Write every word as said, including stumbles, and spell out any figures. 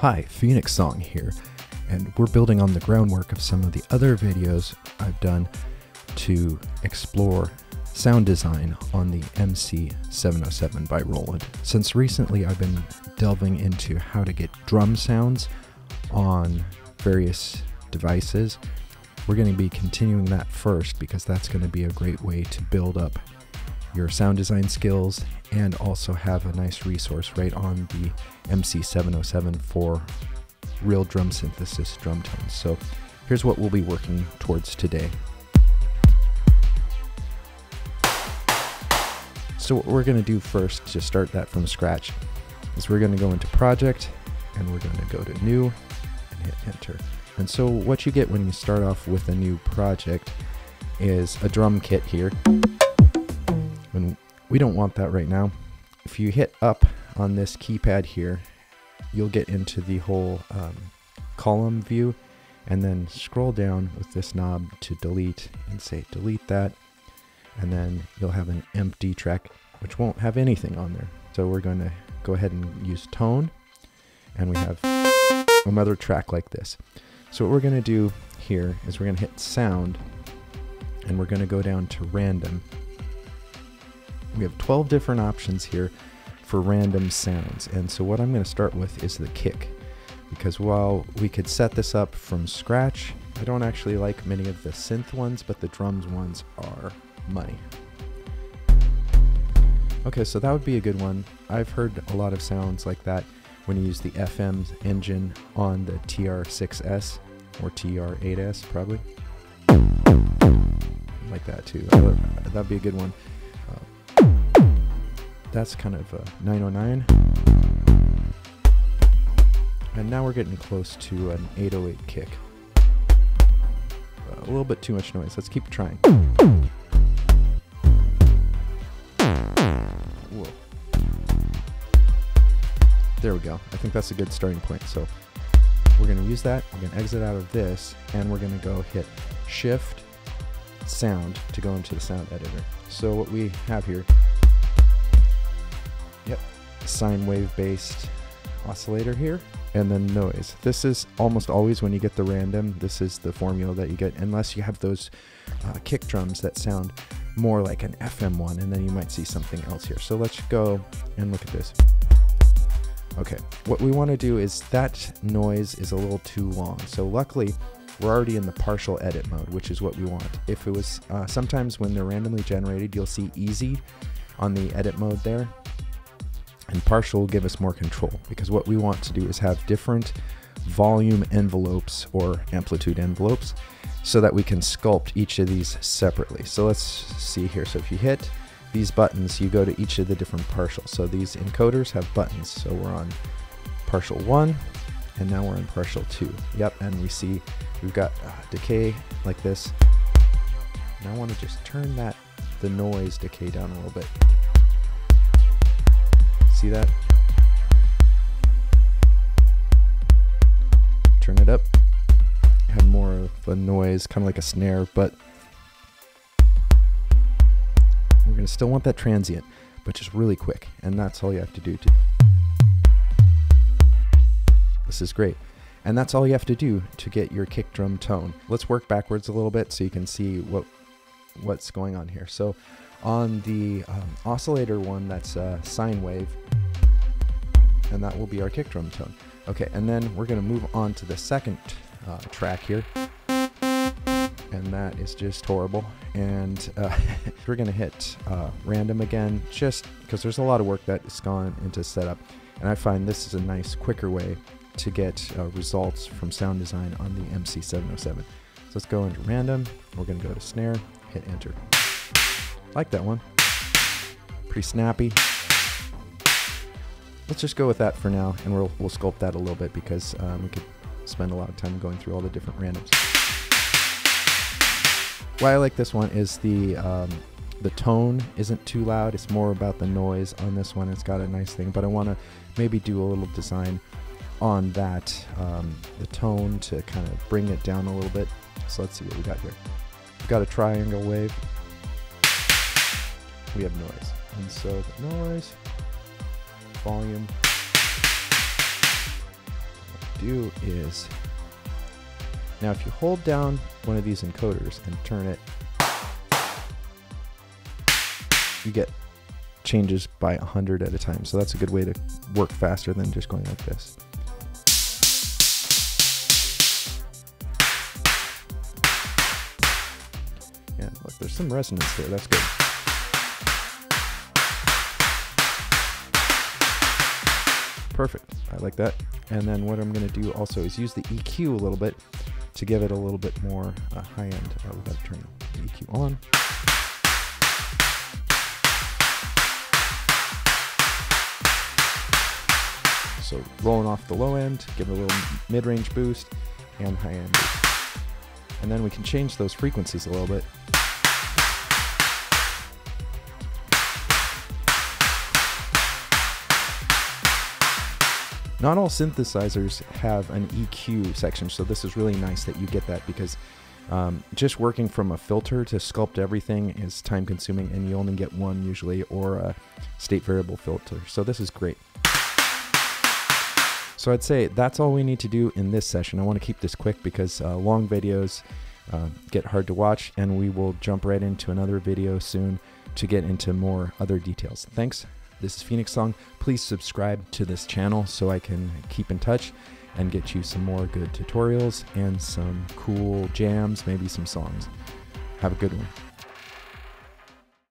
Hi, Fenix Song here, and we're building on the groundwork of some of the other videos I've done to explore sound design on the M C seven oh seven by Roland. Since recently I've been delving into how to get drum sounds on various devices. We're going to be continuing that first because that's going to be a great way to build up your sound design skills and also have a nice resource right on the M C seven oh seven for real drum synthesis drum tones. So here's what we'll be working towards today. So what we're going to do first to start that from scratch is we're going to go into project and we're going to go to new and hit enter. And so what you get when you start off with a new project is a drum kit here. And we don't want that right now. If you hit up on this keypad here, you'll get into the whole um, column view, and then scroll down with this knob to delete and say delete that, and then you'll have an empty track which won't have anything on there. So we're going to go ahead and use tone, and we have another track like this. So what we're going to do here is we're going to hit sound, and we're going to go down to random. We have twelve different options here for random sounds. And so what I'm going to start with is the kick, because while we could set this up from scratch, I don't actually like many of the synth ones, but the drums ones are money. Okay, so that would be a good one. I've heard a lot of sounds like that when you use the F M engine on the T R six S or T R eight S probably. Like that too. That'd be a good one. That's kind of a nine oh nine. And now we're getting close to an eight oh eight kick. A little bit too much noise. Let's keep trying. Whoa. There we go. I think that's a good starting point. So we're going to use that. We're going to exit out of this, and we're going to go hit Shift Sound to go into the sound editor. So what we have here, yep, sine wave based oscillator here, and then noise. This is almost always when you get the random, this is the formula that you get, unless you have those uh, kick drums that sound more like an F M one, and then you might see something else here. So let's go and look at this. Okay, what we want to do is that noise is a little too long. So luckily, we're already in the partial edit mode, which is what we want. If it was uh, sometimes when they're randomly generated, you'll see easy on the edit mode there. And partial will give us more control, because what we want to do is have different volume envelopes or amplitude envelopes so that we can sculpt each of these separately. So let's see here. So if you hit these buttons, you go to each of the different partials. So these encoders have buttons. So we're on partial one, and now we're in partial two. Yep, and we see we've got uh, decay like this. And I want to just turn that, the noise decay down a little bit. See that? Turn it up. Have more of a noise, kind of like a snare, but we're going to still want that transient, but just really quick. And that's all you have to do. To this is great. And that's all you have to do to get your kick drum tone. Let's work backwards a little bit so you can see what what's going on here. So on the um, oscillator one, that's a uh, sine wave, and that will be our kick drum tone. Okay, and then we're going to move on to the second uh, track here, and that is just horrible. And uh, we're going to hit uh, random again, just because there's a lot of work that's gone into setup, and I find this is a nice quicker way to get uh, results from sound design on the M C seven oh seven. So let's go into random, we're going to go to snare, hit enter. Like that one. Pretty snappy. Let's just go with that for now, and we'll, we'll sculpt that a little bit, because um, we could spend a lot of time going through all the different randoms. Why I like this one is the um, the tone isn't too loud. It's more about the noise on this one. It's got a nice thing, but I want to maybe do a little design on that, um, the tone, to kind of bring it down a little bit. So let's see what we got here. We've got a triangle wave. We have noise, and so the noise, volume, do is, now if you hold down one of these encoders and turn it, you get changes by one hundred at a time. So that's a good way to work faster than just going like this. Yeah, look, there's some resonance there, that's good. Perfect, I like that. And then what I'm gonna do also is use the E Q a little bit to give it a little bit more uh, high end. I will have to turn the E Q on. So rolling off the low end, give it a little mid-range boost and high end boost. And then we can change those frequencies a little bit. Not all synthesizers have an E Q section, so this is really nice that you get that, because um, just working from a filter to sculpt everything is time consuming, and you only get one usually, or a state variable filter. So this is great. So I'd say that's all we need to do in this session. I want to keep this quick because uh, long videos uh, get hard to watch, and we will jump right into another video soon to get into more other details. Thanks. This is Fenix Song. Please subscribe to this channel so I can keep in touch and get you some more good tutorials and some cool jams, maybe some songs. Have a good one.